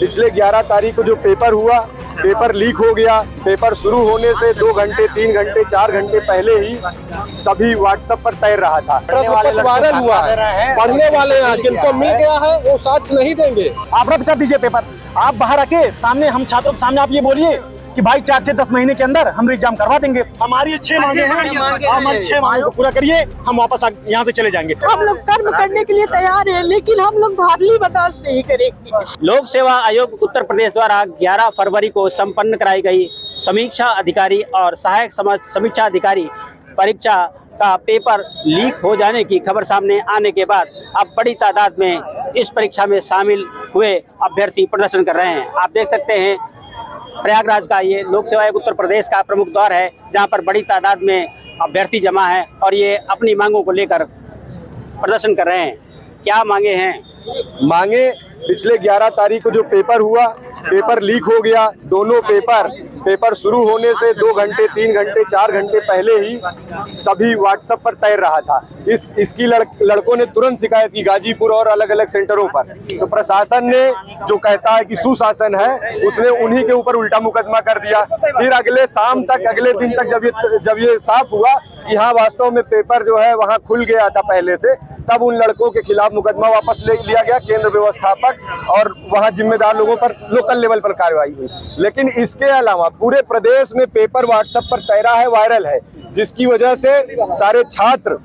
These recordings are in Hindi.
पिछले 11 तारीख को जो पेपर हुआ, पेपर लीक हो गया। पेपर शुरू होने से 2 घंटे 3 घंटे 4 घंटे पहले ही सभी व्हाट्सएप पर तैर रहा था। वायरल हुआ है, पढ़ने वाले हैं, जिनको मिल गया है वो साथ नहीं देंगे। आप रद्द कर दीजिए पेपर, आप बाहर आके सामने हम छात्रों के सामने आप ये बोलिए कि भाई 4 से 10 महीने के अंदर हम एग्जाम करवा देंगे। हमारी 6 मांगे हैं, हम 6 मांगे को पूरा करिए, हम वापस यहाँ से चले जाएंगे। हम लोग कर्म करने के लिए तैयार हैं, लेकिन हम लोग धारली बर्दाश्त नहीं करेंगे। लोक सेवा आयोग उत्तर प्रदेश द्वारा 11 फरवरी को संपन्न कराई गई समीक्षा अधिकारी और सहायक समीक्षा अधिकारी परीक्षा का पेपर लीक हो जाने की खबर सामने आने के बाद अब बड़ी तादाद में इस परीक्षा में शामिल हुए अभ्यर्थी प्रदर्शन कर रहे हैं। आप देख सकते हैं प्रयागराज का ये लोक सेवा आयोग उत्तर प्रदेश का प्रमुख द्वार है, जहां पर बड़ी तादाद में अभ्यर्थी जमा है और ये अपनी मांगों को लेकर प्रदर्शन कर रहे हैं। क्या मांगे हैं? मांगे पिछले 11 तारीख को जो पेपर हुआ, पेपर लीक हो गया। दोनों पेपर शुरू होने से 2 घंटे 3 घंटे 4 घंटे पहले ही सभी व्हाट्सएप पर तैर रहा था। इसकी लड़कों ने तुरंत शिकायत की गाजीपुर और अलग अलग सेंटरों पर। तो प्रशासन ने जो कहता है कि सुशासन है, उसने उन्हीं के ऊपर उल्टा मुकदमा कर दिया। फिर अगले शाम तक, अगले दिन तक जब ये साफ हुआ कि हाँ वास्तव में पेपर जो है वहाँ खुल गया था पहले से, तब उन लड़कों के खिलाफ मुकदमा वापस ले लिया गया। केंद्र व्यवस्थापक और वहाँ जिम्मेदार लोगों पर लोकल लेवल पर कार्रवाई हुई। लेकिन इसके अलावा पूरे प्रदेश में पेपर व्हाट्सएप पर तैरा है, वायरल है, जिसकी वजह से सारे छात्र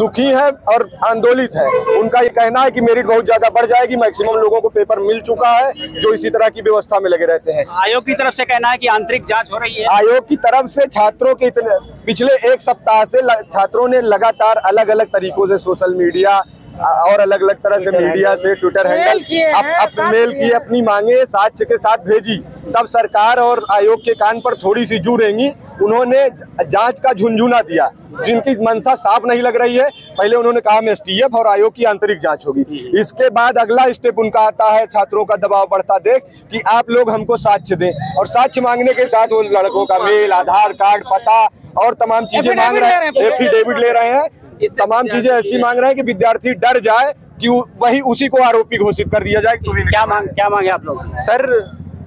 दुखी हैं और आंदोलित हैं। उनका ये कहना है कि मेरिट बहुत ज्यादा बढ़ जाएगी, मैक्सिमम लोगों को पेपर मिल चुका है जो इसी तरह की व्यवस्था में लगे रहते हैं। आयोग की तरफ से कहना है कि आंतरिक जांच हो रही है। आयोग की तरफ से छात्रों के पिछले 1 सप्ताह से छात्रों ने लगातार अलग अलग तरीकों से सोशल मीडिया और अलग अलग तरह से मीडिया से ट्विटर हैंडल मेल किए, अपनी मांगे साक्ष्य के साथ भेजी। तब सरकार और आयोग के कान पर थोड़ी सी जू रेंगी, उन्होंने जांच का झुंझुना दिया, जिनकी मंशा साफ नहीं लग रही है। पहले उन्होंने कहा एसटीएफ और आयोग की आंतरिक जांच होगी। इसके बाद अगला स्टेप उनका आता है, छात्रों का दबाव बढ़ता देख कि आप लोग हमको साक्ष्य दें, और साक्ष्य मांगने के साथ वो लड़कों का मेल, आधार कार्ड, पता और तमाम चीजें मांग रहे हैं, एफिडेविट ले रहे हैं। तमाम चीजें ऐसी मांग रहे हैं कि विद्यार्थी डर जाए कि वही उसी को आरोपी घोषित कर दिया जाए। क्या मांगे आप लोग? सर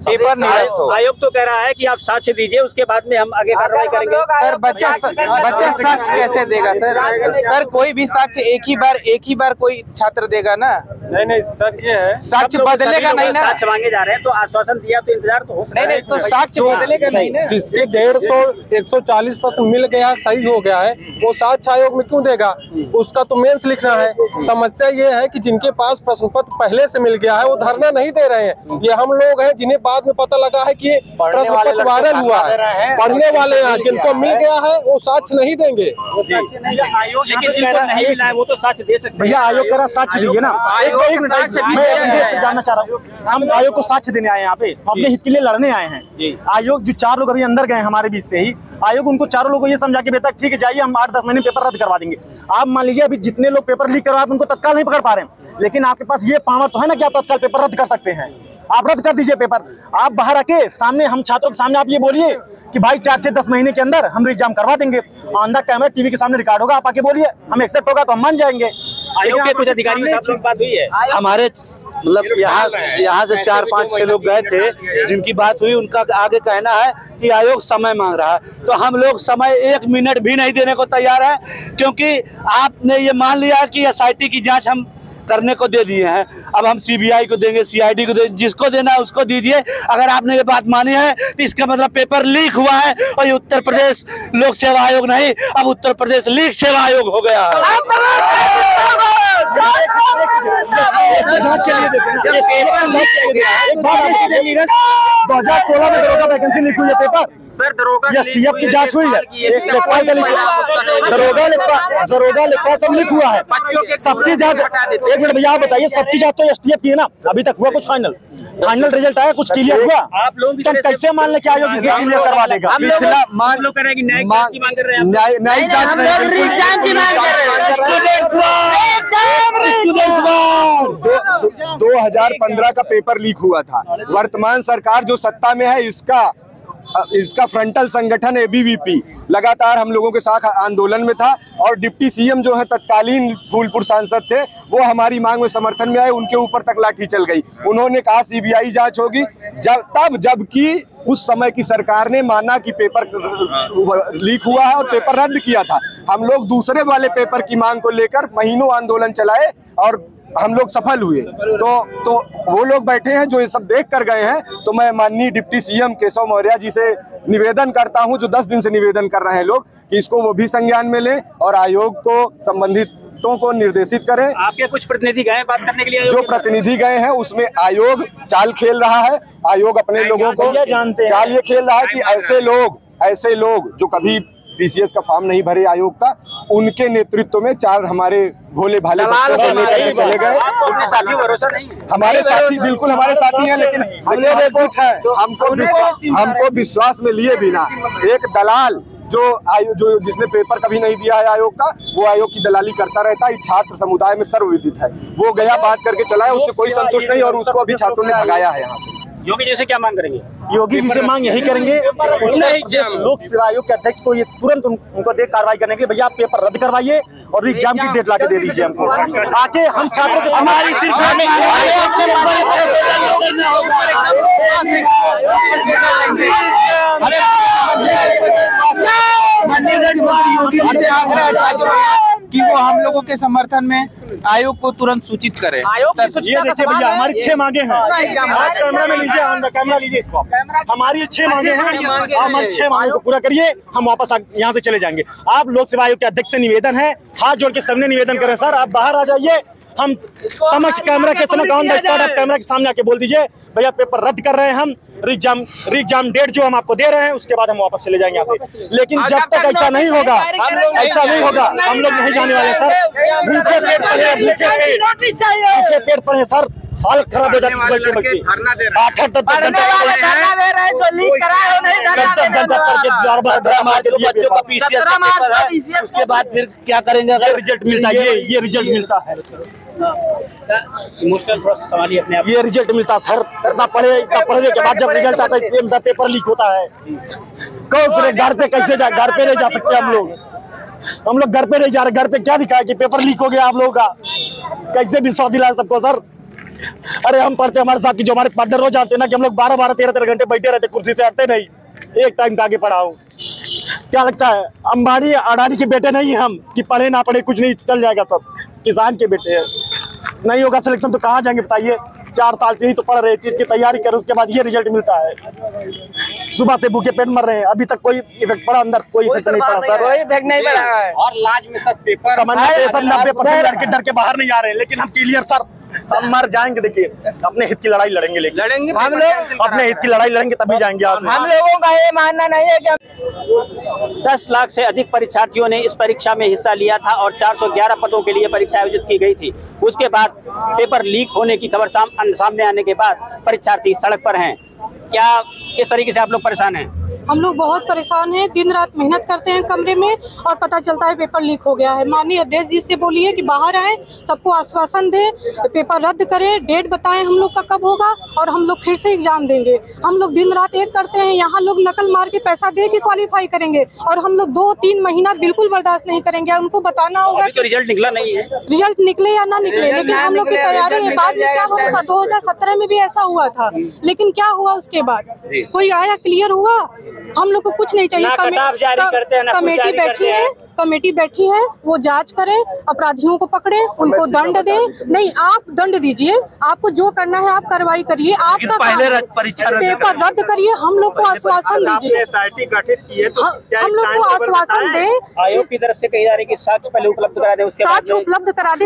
पेपर निरस्त हो। आयोग तो कह रहा है कि आप साक्ष्य दीजिए, उसके बाद में हम आगे कार्रवाई करेंगे। सर बच्चा साक्ष्य कैसे देगा? सर कोई भी साक्ष्य एक ही बार कोई छात्र देगा ना। नहीं साक्ष्य बदलेगा नहीं ना। साक्ष्य मांगे जा रहे हैं तो आश्वासन दिया तो इंतजार तो हो सकता है। नहीं तो साक्ष्य बदलेगा नहीं ना। जिसके 140 पत्र मिल गया, सही हो गया है, वो साक्ष्य आयोग में क्यों देगा? उसका तो मेंस लिखना है। समस्या ये है कि जिनके पास प्रश्न पत्र पहले से मिल गया है वो धरना नहीं दे रहे हैं। ये हम लोग हैं जिन्हें बाद में पता लगा है कि प्रश्न पत्र वायरल हुआ है, पढ़ने वाले हैं, जिनको मिल गया है वो साक्ष्य नहीं देंगे। वो तो साक्ष्य दे सकते हैं। भैया आयोग कह रहा साक्ष्य दीजिए ना। मैं जानना चाह रहा हूँ, हम आयोग को साक्ष्य देने आए हैं, यहाँ पे अपने हित के लिए लड़ने आए हैं। आयोग जो 4 लोग अभी अंदर गए हमारे बीच से ही, आयोग उनको 4 लोगों को ये समझा के बेटा ठीक है जाइए, हम 8-10 महीने पेपर रद्द करवा देंगे। आप मान लीजिए अभी जितने लोग पेपर लीक करवा, आप उनको तत्काल नहीं पकड़ पा रहे हैं, लेकिन आपके पास ये पावर तो है ना कि आप तत्काल पेपर रद्द कर सकते हैं। आप रद्द कर दीजिए पेपर, आप बाहर आके सामने हम छात्रों के सामने आप ये बोलिए कि भाई 4 से 10 महीने के अंदर हम एग्जाम करवा देंगे। ऑन द कैमरा टीवी के सामने रिकॉर्ड होगा, आप आके बोलिए, हम एक्सेप्ट होगा तो हम मान जाएंगे। आयोग के कुछ अधिकारियों से बात हुई है? हमारे मतलब यहाँ से 4-5 लोग गए थे जिनकी बात हुई, उनका आगे कहना है कि आयोग समय मांग रहा है, तो हम लोग समय 1 मिनट भी नहीं देने को तैयार है, क्योंकि आपने ये मान लिया कि एसआईटी की जांच हम करने को दे दिए हैं, अब हम सीबीआई को देंगे, सीआईडी को देंगे, जिसको देना है उसको दीजिए। अगर आपने ये बात मानी है तो इसका मतलब पेपर लीक हुआ है, और ये उत्तर प्रदेश लोक सेवा आयोग नहीं, अब उत्तर प्रदेश लीक सेवा आयोग हो गया है। 2016 में दरोगा वैकेंसी लीक हुई है पेपर। सर दरोगा एसटीएफ की जांच हुई है, दरोगा लेखपाल सब लीक हुआ है, सबकी जांच। 1 मिनट भैया आप बताइए, सबकी जांच तो एसटीएफ की है ना। अभी तक हुआ कुछ फाइनल रिजल्ट आया? कुछ क्लियर हुआ? तो कैसे मान लें कि आयोग इसके क्लियर करवा देगा? पिछला मान लो करेगी न्यायिक जांच की मांग। 2015 का पेपर लीक हुआ था। वर्तमान सरकार जो सत्ता में है, इसका इसका फ्रंटल संगठन एबीवीपी लगातार हम लोगों के साथ आंदोलन में था और डिप्टी सीएम जो है तत्कालीन फूलपुर सांसद थे, वो हमारी मांग में समर्थन में आए, उनके ऊपर तक लाठी चल गई। उन्होंने कहा सीबीआई जांच होगी, जबकि उस समय की सरकार ने माना कि पेपर लीक हुआ है और पेपर रद्द किया था। हम लोग दूसरे वाले पेपर की मांग को लेकर महीनों आंदोलन चलाए और हम लोग सफल हुए। तो वो लोग बैठे हैं जो ये सब देख कर गए हैं। तो मैं माननीय डिप्टी सीएम केशव मौर्य जी से निवेदन करता हूं, जो 10 दिन से निवेदन कर रहे हैं लोग, कि इसको वो भी संज्ञान में लें और आयोग को संबंधितों को निर्देशित करें। आपके कुछ प्रतिनिधि गए बात करने के लिए, जो प्रतिनिधि गए हैं उसमें आयोग चाल खेल रहा है। आयोग अपने लोगों को चाल ये खेल रहा है कि ऐसे लोग जो कभी PCS का फॉर्म नहीं भरे आयोग का, उनके नेतृत्व में चार हमारे भोले भाले बच्चे चले गए। हमारे साथी बिल्कुल हमारे साथी हैं, लेकिन हमको विश्वास में लिए बिना एक दलाल जो जिसने पेपर कभी नहीं दिया है आयोग का, वो आयोग की दलाली करता रहता है। छात्र समुदाय में सर्वविदित है, वो गया बात करके चला है, उससे कोई संतुष्ट नहीं और उसको अभी छात्रों ने भगाया है यहाँ से। योगी जी से क्या मांग करेंगे? योगी जी से मांग यही करेंगे, लोक सेवा आयोग के अध्यक्ष को ये तुरंत उनको देख कार्रवाई करने के लिए, भैया आप पेपर रद्द करवाइए और एग्जाम की डेट लाके दे दीजिए हमको, ताकि हम छात्रों के समाज कि वो हम लोगों के समर्थन में आयोग को तुरंत सूचित करें। भैया हमारी 6 मांगे हैं, कैमरा में लीजिए, कैमरा लीजिए इसको, हमारी 6 मांगे हैं, हमारी 6 मांगे को पूरा करिए, हम वापस यहाँ से चले जाएंगे। आप लोक सेवा आयोग के अध्यक्ष से निवेदन है, हाथ जोड़ के सबने निवेदन करें, सर आप बाहर आ जाइए, हम समक्ष कैमरा के समक्ष ऑन द स्पॉट आप कैमरा के सामने आके बोल दीजिए भैया पेपर रद्द कर रहे हैं हम, री एग्जाम डेट जो हम आपको दे रहे हैं उसके बाद हम वापस चले जाएंगे यहाँ से। लेकिन जब तक ऐसा नहीं होगा हम लोग नहीं जाने वाले सर। भूखे पेट पर है सर, हालत खराब हो जाती है। 8-10 घंटा उसके बाद फिर क्या करेंगे अगर रिजल्ट मिलता है? ये रिजल्ट मिलता है, इमोशनल प्रोसेस संभालिए अपने आप। ये रिजल्ट मिलता सर, इतना पढ़ने के बाद जब रिजल्ट आता है पेपर लीक होता है। कौन घर पे कैसे जाए? घर पे नहीं जा सकते हम लोग घर पे नहीं जा रहे। घर पे क्या दिखाया कि पेपर लीक हो गया आप लोगों का? कैसे विश्वास दिलाया सबको सर? अरे हम पढ़ते, हमारे साथ की जो हमारे पार्टनर रोज आते ना, कि हम लोग 12-13 घंटे बैठे रहते, कुर्सी से हटते नहीं, एक टाइम का आगे पढ़ाओ। क्या लगता है अंबानी अडानी के बेटे नहीं हम कि पढ़े ना पढ़े कुछ नहीं चल जाएगा? सब किसान के बेटे हैं, नहीं होगा सिलेक्शन तो कहाँ जाएंगे बताइए? 4 साल से ही तो पढ़ रहे, चीज की तैयारी करें, उसके बाद ये रिजल्ट मिलता है। सुबह से भूखे पेट मर रहे हैं, अभी तक कोई इफेक्ट पड़ा? अंदर कोई इफेक्ट नहीं पड़ा सर, कोई इफेक्ट नहीं पड़ा है। और लाज में सब पेपर डर के बाहर नहीं आ रहे, लेकिन हम क्लियर सर सब मर जाएंगे। देखिए अपने हित की लड़ाई लड़ेंगे हम लोग, अपने हित की लड़ाई लड़ेंगे तभी जाएंगे। हम लोगों का ये मानना नहीं है कि 10 लाख से अधिक परीक्षार्थियों ने इस परीक्षा में हिस्सा लिया था और 411 पदों के लिए परीक्षा आयोजित की गई थी। उसके बाद पेपर लीक होने की खबर सामने आने के बाद परीक्षार्थी सड़क पर हैं। क्या किस तरीके से आप लोग परेशान हैं? हम लोग बहुत परेशान हैं, दिन रात मेहनत करते हैं कमरे में और पता चलता है पेपर लीक हो गया है। माननीय अध्यक्ष जी से बोलिए कि बाहर आए, सबको आश्वासन दें, पेपर रद्द करें, डेट बताएं हम लोग का कब होगा और हम लोग फिर से एग्जाम देंगे। हम लोग दिन रात एक करते हैं, यहाँ लोग नकल मार के पैसा दे के क्वालिफाई करेंगे और हम लोग 2-3 महीना बिल्कुल बर्दाश्त नहीं करेंगे। उनको बताना होगा कि रिजल्ट निकला नहीं है, रिजल्ट निकले या ना निकले, लेकिन हम लोग की तैयारी है। बाद में क्या होगा? 2017 में भी ऐसा हुआ था, लेकिन क्या हुआ उसके बाद? कोई आया क्लियर हुआ? हम लोग को कुछ नहीं चाहिए। कमेटी बैठी है, वो जांच करे, अपराधियों को पकड़े, उनको दंड दे। नहीं, आप दंड दीजिए, आपको जो करना है आप कार्रवाई करिए, आपका पेपर रद्द करिए। हम लोग को आश्वासन दीजिए, एसआईटी गठित की है, हम लोग को आश्वासन दे। आयोग की तरफ से कही जा रही कि साक्ष्य पहले उपलब्ध करा दे, उसके बाद उपलब्ध करा दे।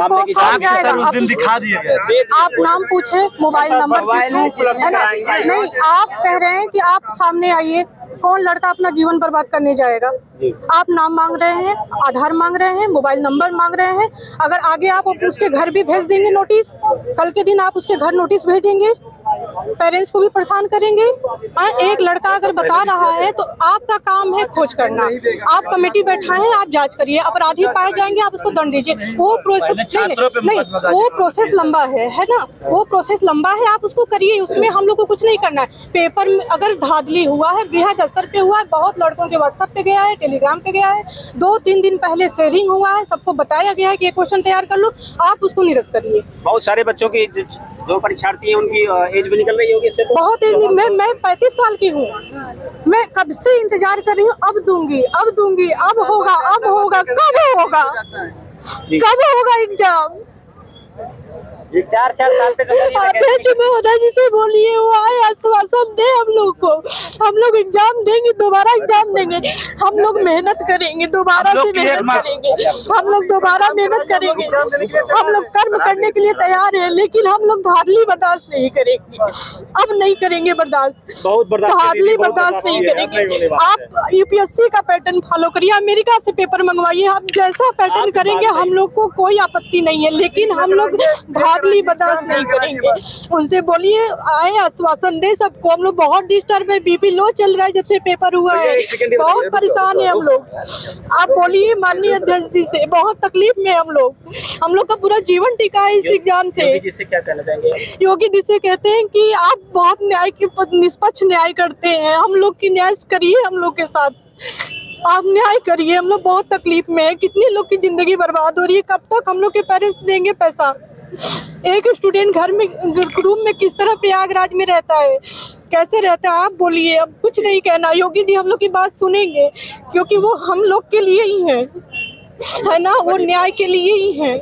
आप नाम पूछे, मोबाइल नंबर है ना? नहीं, आप कह रहे हैं कि आप सामने आइए, कौन लड़का अपना जीवन बर्बाद करने जाएगा? आप नाम मांग रहे हैं, आधार मांग रहे हैं, मोबाइल नंबर मांग रहे हैं। अगर आगे आप उसके घर भी भेज देंगे नोटिस, कल के दिन आप उसके घर नोटिस भेजेंगे पेरेंट्स को भी परेशान करेंगे। एक लड़का अगर बता रहा है तो आपका काम है खोज करना, आप कमेटी बैठाए हैं, आप जांच करिए, अपराधी पाए जाएंगे आप उसको दंड दीजिए। वो प्रोसेस नहीं, वो प्रोसेस लंबा है ना, वो प्रोसेस लंबा है, आप उसको करिए, उसमें हम लोग को कुछ नहीं करना है। पेपर में अगर धांधली हुआ है, बृहद स्तर पे हुआ है, बहुत लड़कों के व्हाट्सएप पे गया है, टेलीग्राम पे गया है, 2-3 दिन पहले शेयरिंग हुआ है, सबको बताया गया है कि ये क्वेश्चन तैयार कर लो, आप उसको निरस्त करिए। बहुत सारे बच्चों की जो परीक्षार्थी हैं उनकी एज भी निकल रही होगी इससे। बहुत एज, मैं 35 साल की हूँ, मैं कब से इंतजार कर रही हूँ, अब दूंगी, अब दूंगी, अब होगा, अब होगा, कब होगा, कब होगा एग्जाम। 4-4 साल तक मोदी जी से बोलिए, वो आए आश्वासन दे हम लोग को, हम लोग एग्जाम देंगे, दोबारा एग्जाम देंगे, हम लोग मेहनत करेंगे, दोबारा से मेहनत करेंगे, हम लोग दोबारा मेहनत करेंगे, हम लोग कर्म करने के लिए तैयार है, लेकिन हम लोग धांधली बर्दाश्त नहीं करेंगे, अब नहीं करेंगे बर्दाश्त, धांधली बर्दाश्त नहीं करेंगे। आप यूपीएससी का पैटर्न फॉलो करिए, अमेरिका से पेपर मंगवाइए, आप जैसा पैटर्न करेंगे हम लोग को कोई आपत्ति नहीं है, लेकिन हम लोग बर्दाश्त नहीं करेंगे। उनसे बोलिए आए आश्वासन दे सबको। हम लोग बहुत डिस्टर्ब है, बीपी लो चल रहा है जब से पेपर हुआ है, बहुत परेशान है हम लोग। आप बोलिए माननीय अध्यक्ष जी से, बहुत तकलीफ में हम लोग का पूरा जीवन टिका है इस एग्जाम से। योगी जी से क्या कहना चाहेंगे? योगी जी से कहते हैं कि आप बहुत न्याय के निष्पक्ष न्याय करते हैं, हम लोग की न्याय करिए, हम लोग के साथ आप न्याय करिए, हम लोग बहुत तकलीफ में है, कितने लोग की जिंदगी बर्बाद हो रही है, कब तक हम लोग के पेरेंट्स देंगे पैसा। एक स्टूडेंट घर में रूम में किस तरह प्रयागराज में रहता है, कैसे रहता है, आप बोलिए। अब कुछ नहीं कहना, योगी जी हम लोग की बात सुनेंगे, क्योंकि वो हम लोग के लिए ही है ना, वो न्याय के लिए ही है।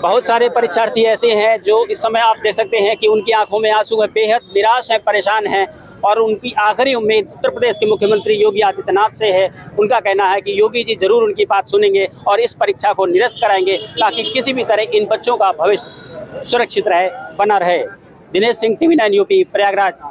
बहुत सारे परीक्षार्थी ऐसे हैं जो इस समय आप देख सकते हैं कि उनकी आंखों में आंसू है, बेहद निराश है, परेशान है, और उनकी आखिरी उम्मीद उत्तर प्रदेश के मुख्यमंत्री योगी आदित्यनाथ से है। उनका कहना है कि योगी जी जरूर उनकी बात सुनेंगे और इस परीक्षा को निरस्त कराएंगे, ताकि किसी भी तरह इन बच्चों का भविष्य सुरक्षित रहे, बना रहे। Dinesh Singh, TV 9 UP, Prayagraj.